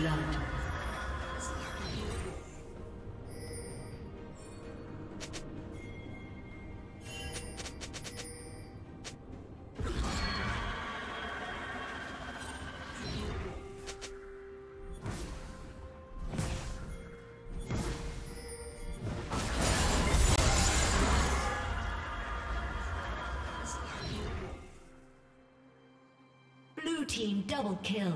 blood. Team double kill.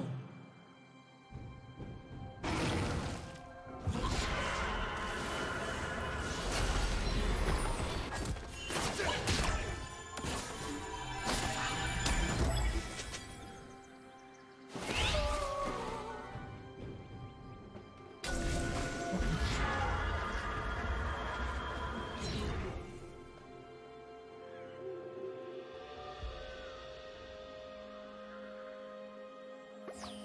You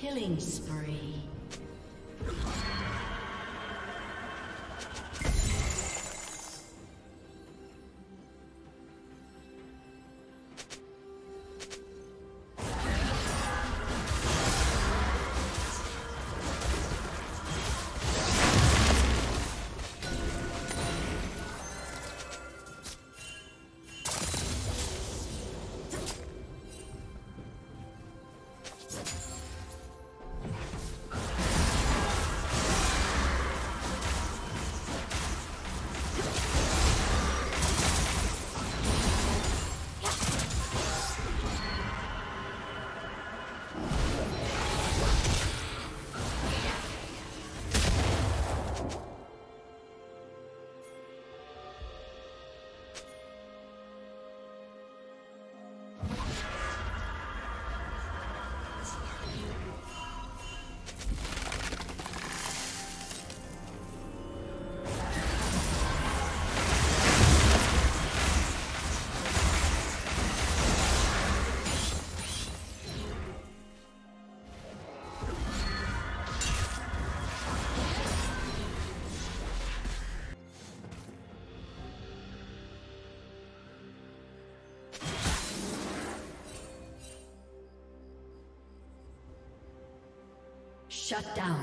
Killing spree. Shut down.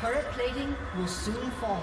Turret plating will soon fall.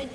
Red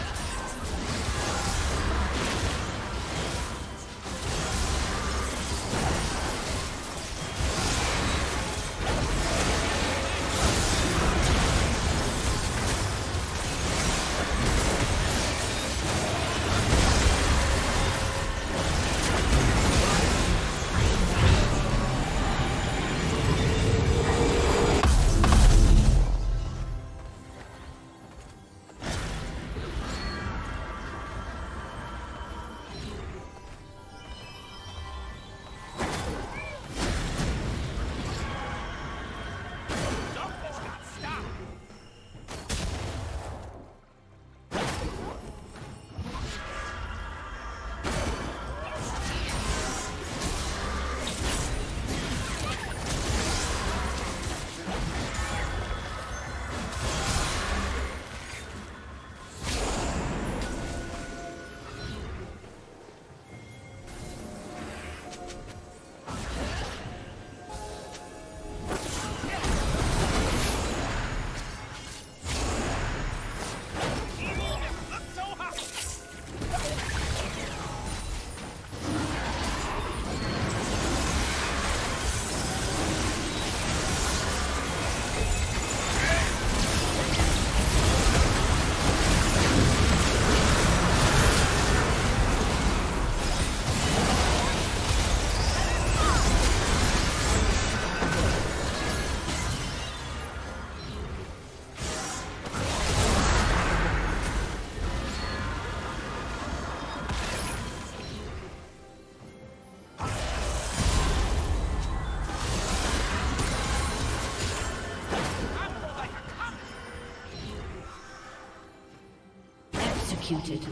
Executed.